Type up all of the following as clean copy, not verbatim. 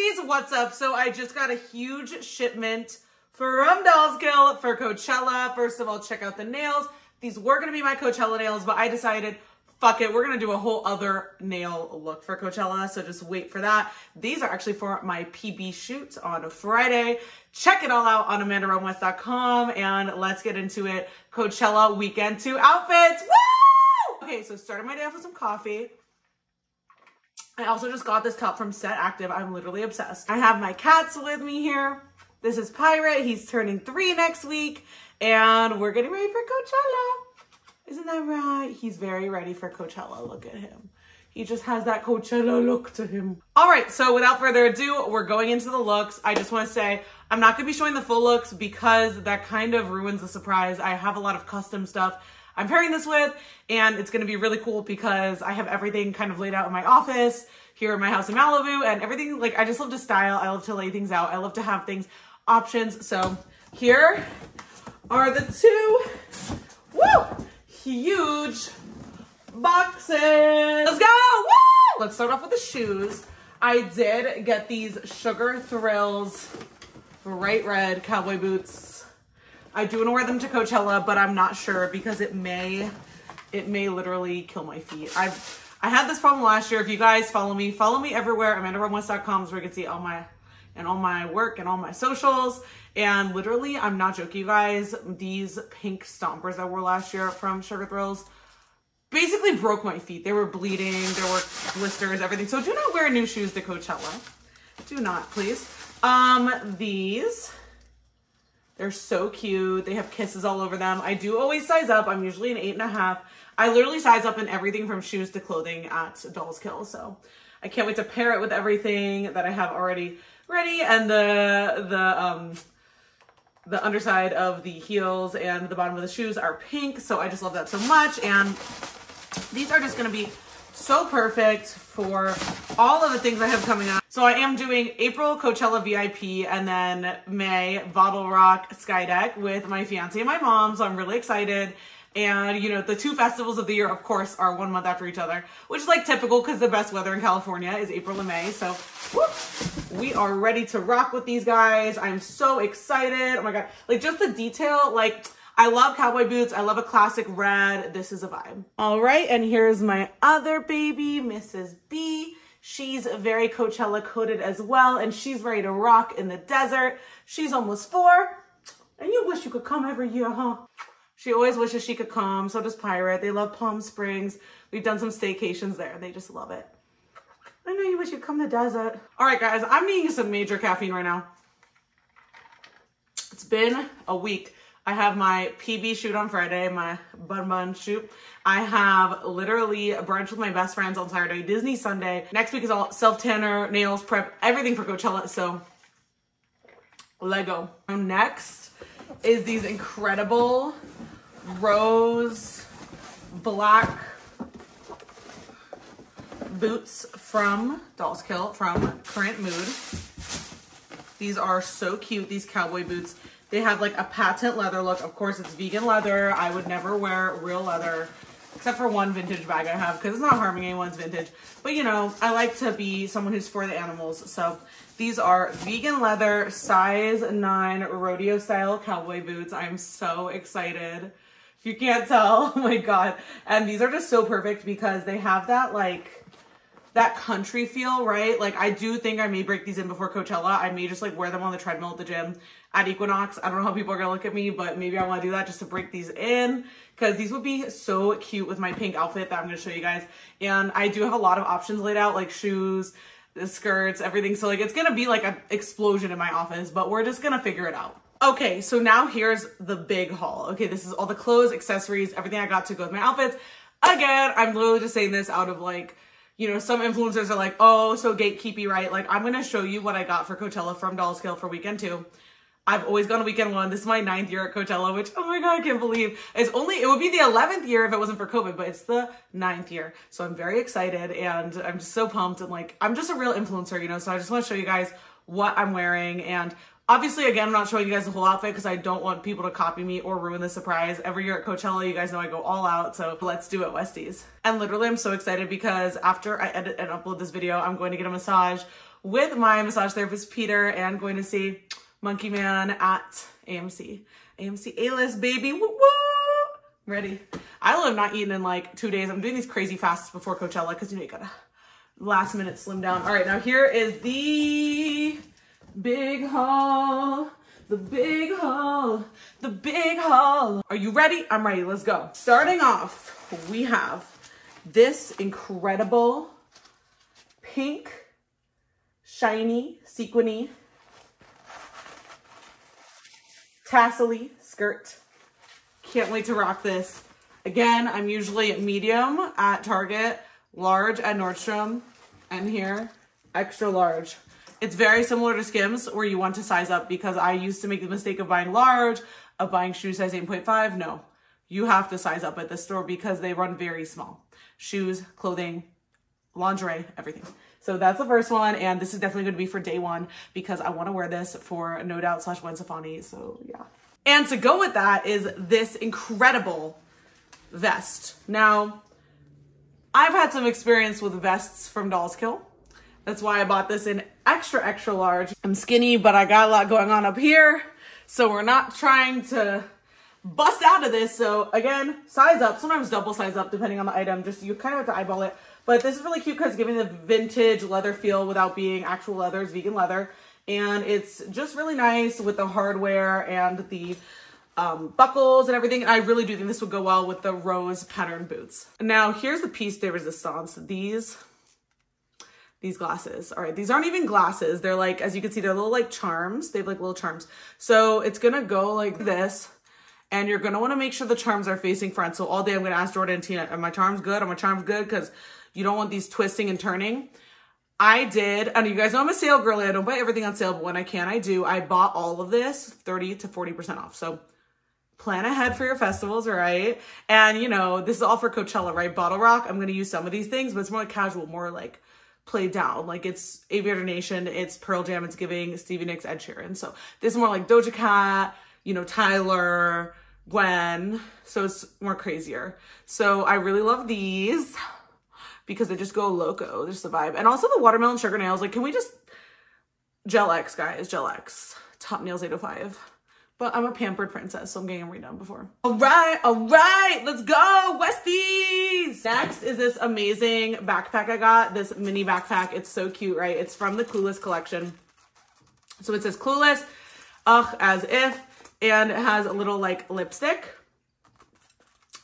ladies, what's up? So I just got a huge shipment from Dolls Kill for Coachella. First of all, check out the nails. These were going to be my Coachella nails, but I decided, fuck it, we're going to do a whole other nail look for Coachella, so just wait for that. These are actually for my PB shoot on a Friday. Check it all out on amandaromewest.com, and let's get into it. Coachella Weekend 2 outfits. Woo! Okay, so started my day off with some coffee. I also just got this top from Set Active. I'm literally obsessed. I have my cats with me here. This is Pirate. He's turning 3 next week, and we're getting ready for Coachella. Isn't that right? He's very ready for Coachella. Look at him. He just has that Coachella look to him. All right, so without further ado, we're going into the looks. I just want to say I'm not going to be showing the full looks because that kind of ruins the surprise. I have a lot of custom stuff I'm pairing this with, and it's going to be really cool because I have everything kind of laid out in my office here in my house in Malibu and everything. Like, I just love to style. I love to lay things out. I love to have things options. So here are the two huge boxes. Let's go. Woo! Let's start off with the shoes. I did get these Sugar Thrills bright red cowboy boots. I do want to wear them to Coachella, but I'm not sure because it may literally kill my feet. I had this problem last year. If you guys follow me everywhere. amandaromewest.com is where you can see all my work and all my socials. And literally, I'm not joking, you guys, these pink stompers I wore last year from Sugar Thrills basically broke my feet. They were bleeding, there were blisters, everything. So do not wear new shoes to Coachella. Do not, please. These, they're so cute. They have kisses all over them. I do always size up. I'm usually an 8.5. I literally size up in everything from shoes to clothing at Dolls Kill. So I can't wait to pair it with everything that I have already ready, and the underside of the heels and the bottom of the shoes are pink, so I just love that so much. And these are just going to be so perfect for all of the things I have coming up. So I am doing April Coachella VIP, and then May Bottle Rock Skydeck with my fiance and my mom, so I'm really excited. And, you know, the two festivals of the year, of course, are 1 month after each other, which is like typical because the best weather in California is April and May. So we are ready to rock with these guys. I'm so excited. Oh my God. Like, just the detail. Like, I love cowboy boots. I love a classic red. This is a vibe. All right. And here's my other baby, Mrs. B. She's very Coachella coded as well. And she's ready to rock in the desert. She's almost 4. And you wish you could come every year, huh? She always wishes she could come. So does Pirate. They love Palm Springs. We've done some staycations there. They just love it. I know you wish you'd come to the desert. All right, guys, I'm needing some major caffeine right now. It's been a week. I have my PB shoot on Friday, my Bun Bun shoot. I have literally brunch with my best friends on Saturday, Disney Sunday. Next week is all self-tanner, nails, prep, everything for Coachella. So, Lego. Next is these incredible rose black boots from Dolls Kill from Current Mood. These are so cute, these cowboy boots. They have like a patent leather look. Of course, it's vegan leather. I would never wear real leather except for one vintage bag I have because it's not harming anyone's vintage. But you know, I like to be someone who's for the animals. So these are vegan leather, size 9 rodeo style cowboy boots. I'm so excited. If you can't tell, oh my God. And these are just so perfect because they have that like, that country feel, right? Like, I do think I may break these in before Coachella. I may just like wear them on the treadmill at the gym at Equinox. I don't know how people are gonna look at me, but maybe I wanna do that just to break these in because these would be so cute with my pink outfit that I'm gonna show you guys. And I do have a lot of options laid out, like shoes, the skirts, everything. So like, it's gonna be like an explosion in my office, but we're just gonna figure it out. Okay, so now here's the big haul. Okay, this is all the clothes, accessories, everything I got to go with my outfits. Again, I'm literally just saying this out of like, you know, some influencers are like, oh, so gatekeepy, right? Like, I'm gonna show you what I got for Coachella from Dolls Kill for Weekend 2. I've always gone to Weekend 1. This is my 9th year at Coachella, which, oh my God, I can't believe. It would be the 11th year if it wasn't for COVID, but it's the 9th year. So I'm very excited and I'm just so pumped. And like, I'm just a real influencer, you know? So I just wanna show you guys what I'm wearing. And obviously, again, I'm not showing you guys the whole outfit because I don't want people to copy me or ruin the surprise. Every year at Coachella, you guys know I go all out, so let's do it, Westies. And literally, I'm so excited because after I edit and upload this video, I'm going to get a massage with my massage therapist, Peter, and going to see Monkey Man at AMC A-list, baby. Woo woo. I'm ready. I will have not eaten in like 2 days. I'm doing these crazy fasts before Coachella because you know you gotta last minute slim down. All right, now here is the big haul. The big haul. The big haul. Are you ready? I'm ready. Let's go. Starting off, we have this incredible pink, shiny, sequiny, tassel-y skirt. Can't wait to rock this. Again, I'm usually medium at Target, large at Nordstrom, and here, extra large. It's very similar to Skims where you want to size up because I used to make the mistake of buying large, of buying shoe size 8.5. No, you have to size up at this store because they run very small. Shoes, clothing, lingerie, everything. So that's the first one, and this is definitely going to be for day one because I want to wear this for No Doubt / Wensifani, so yeah. And to go with that is this incredible vest. Now, I've had some experience with vests from Dolls Kill. That's why I bought this in extra, extra large. I'm skinny, but I got a lot going on up here, so we're not trying to bust out of this. So again, size up, sometimes double size up depending on the item. Just you kind of have to eyeball it. But this is really cute because it's giving the vintage leather feel without being actual leather. It's vegan leather. And it's just really nice with the hardware and the buckles and everything. And I really do think this would go well with the rose pattern boots. Now, here's the piece de resistance. These glasses. All right, these aren't even glasses. They're like, as you can see, they're little like charms. They have like little charms. So it's going to go like this. And you're going to want to make sure the charms are facing front. So all day I'm going to ask Jordan and Tina, are my charms good? Are my charms good? Because you don't want these twisting and turning. I did, and you guys know I'm a sale girly. I don't buy everything on sale, but when I can, I do. I bought all of this 30 to 40% off. So plan ahead for your festivals, right? And you know, this is all for Coachella, right? Bottle Rock, I'm going to use some of these things, but it's more like casual, more like played down. Like it's Aviator Nation, it's Pearl Jam, it's giving Stevie Nicks, Ed Sheeran. So this is more like Doja Cat, you know, Tyler, Gwen. So it's more crazier. So I really love these, because they just go loco, just the vibe. And also the watermelon sugar nails, like, can we just, Gel X, guys, Gel X, Top Nails 805. But I'm a pampered princess, so I'm getting them redone before. All right, let's go, Westies! Next is this amazing backpack I got, this mini backpack. It's so cute, right? It's from the Clueless Collection. So it says Clueless, as if, and it has a little, like, lipstick.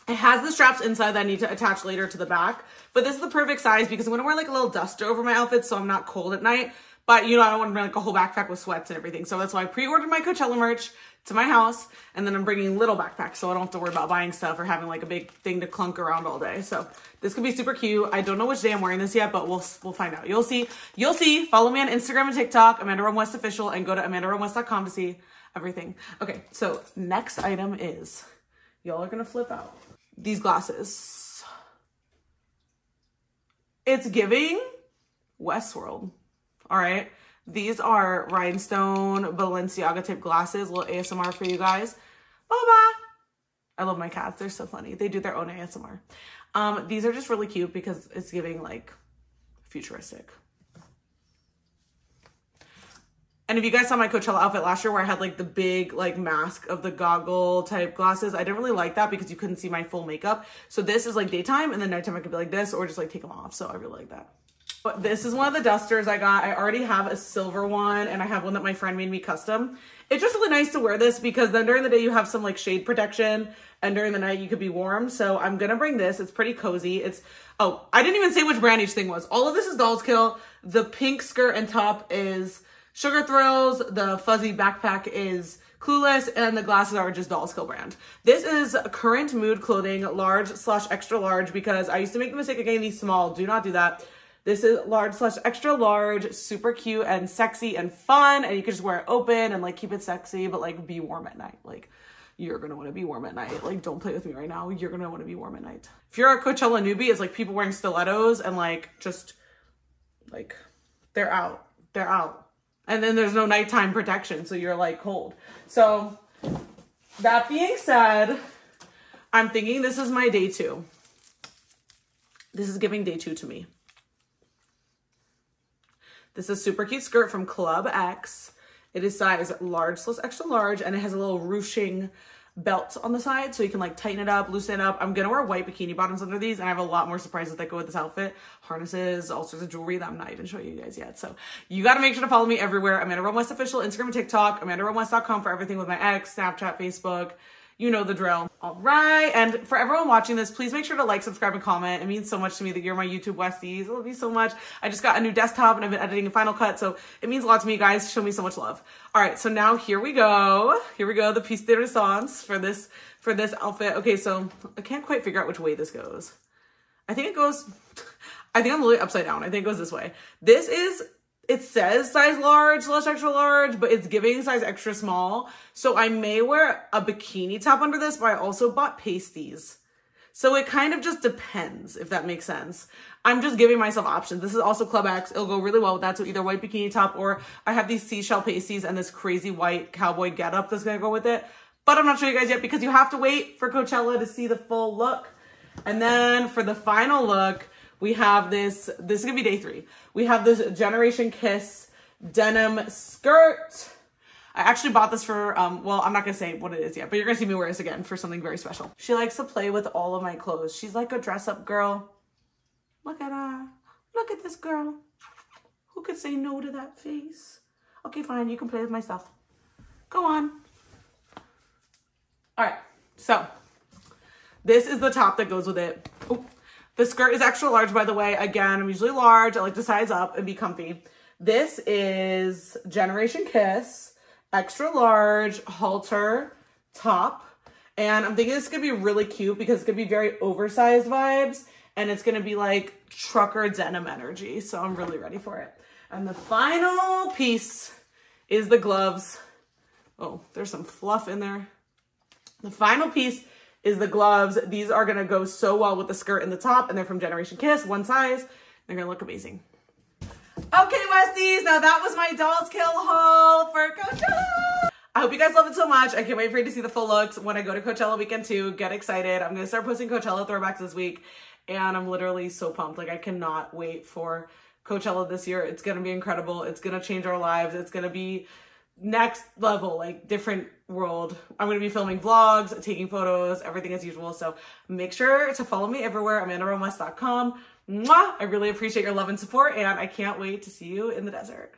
It has the straps inside that I need to attach later to the back, but this is the perfect size because I'm going to wear like a little duster over my outfit so I'm not cold at night, but you know, I don't want to bring like a whole backpack with sweats and everything. So that's why I pre-ordered my Coachella merch to my house, and then I'm bringing little backpacks so I don't have to worry about buying stuff or having like a big thing to clunk around all day. So this could be super cute. I don't know which day I'm wearing this yet, but we'll find out. You'll see. You'll see. Follow me on Instagram and TikTok, Amanda Rome West Official, and go to amandaromewest.com to see everything. Okay, so next item is, y'all are going to flip out, these glasses. It's giving Westworld. All right. These are rhinestone Balenciaga type glasses. A little ASMR for you guys. Bye-bye. I love my cats. They're so funny. They do their own ASMR. These are just really cute because it's giving like futuristic. And if you guys saw my Coachella outfit last year where I had like the big like mask of the goggle type glasses, I didn't really like that because you couldn't see my full makeup. So this is like daytime, and then nighttime I could be like this or just like take them off. So I really like that. But this is one of the dusters I got. I already have a silver one, and I have one that my friend made me custom. It's just really nice to wear this because then during the day you have some like shade protection, and during the night you could be warm. So I'm going to bring this. It's pretty cozy. It's, oh, I didn't even say which brand each thing was. All of this is Dolls Kill. The pink skirt and top is Sugar Thrills, the fuzzy backpack is Clueless, and the glasses are just Dolls Kill brand. This is Current Mood clothing, large / extra large, because I used to make the mistake of getting these small. Do not do that. This is large / extra large, super cute and sexy and fun, and you can just wear it open and like keep it sexy, but like be warm at night. Like you're gonna wanna be warm at night. Like don't play with me right now. You're gonna wanna be warm at night. If you're a Coachella newbie, it's like people wearing stilettos and like just like they're out, they're out. And then there's no nighttime protection, so you're like cold. So that being said, I'm thinking this is my day two. This is giving day two to me. This is super cute skirt from Club X. It is size large / extra large, and it has a little ruching belt on the side, so you can like tighten it up, loosen it up. I'm gonna wear white bikini bottoms under these, and I have a lot more surprises that go with this outfit. Harnesses, all sorts of jewelry that I'm not even showing you guys yet. So you gotta make sure to follow me everywhere. Amanda Rome West Official, Instagram and TikTok, amandaromewest.com for everything with my ex, Snapchat, Facebook. You know the drill. All right, and for everyone watching this, please make sure to like, subscribe, and comment. It means so much to me that you're my YouTube Westies. I love you so much. I just got a new desktop and I've been editing in Final Cut, so it means a lot to me, guys. Show me so much love. All right, so now here we go. Here we go, the piece de resistance for this outfit. Okay, so I can't quite figure out which way this goes. I think I'm literally upside down. I think it goes this way. This is, it says size large / extra large, but it's giving size extra small. So I may wear a bikini top under this, but I also bought pasties. So it kind of just depends, if that makes sense. I'm just giving myself options. This is also Club X. It'll go really well with that. So either white bikini top, or I have these seashell pasties and this crazy white cowboy getup that's gonna go with it. But I'm not showing you guys yet because you have to wait for Coachella to see the full look. And then for the final look, we have this is gonna be day 3. We have this Generation Kiss denim skirt. I actually bought this for, well, I'm not gonna say what it is yet, but you're gonna see me wear this again for something very special. She likes to play with all of my clothes. She's like a dress up girl. Look at her, look at this girl. Who could say no to that face? Okay, fine, you can play with my stuff. Go on. All right, so this is the top that goes with it. Oh. The skirt is extra large, by the way. Again, I'm usually large. I like to size up and be comfy. This is Generation Kiss, extra large halter top. And I'm thinking this could be really cute because it's gonna be very oversized vibes, and it's gonna be like trucker denim energy. So I'm really ready for it. And the final piece is the gloves. Oh, there's some fluff in there. The final piece is the gloves. These are gonna go so well with the skirt and the top, and they're from Generation Kiss, one size. They're gonna look amazing. Okay, Westies, now that was my Dolls Kill haul for Coachella. I hope you guys love it so much. I can't wait for you to see the full looks when I go to Coachella weekend too. Get excited. I'm gonna start posting Coachella throwbacks this week, and I'm literally so pumped. Like, I cannot wait for Coachella this year. It's gonna be incredible. It's gonna change our lives. It's gonna be next level, like different world. I'm going to be filming vlogs, taking photos, everything as usual. So make sure to follow me everywhere, amandaromewest.com. Mwah! I really appreciate your love and support, and I can't wait to see you in the desert.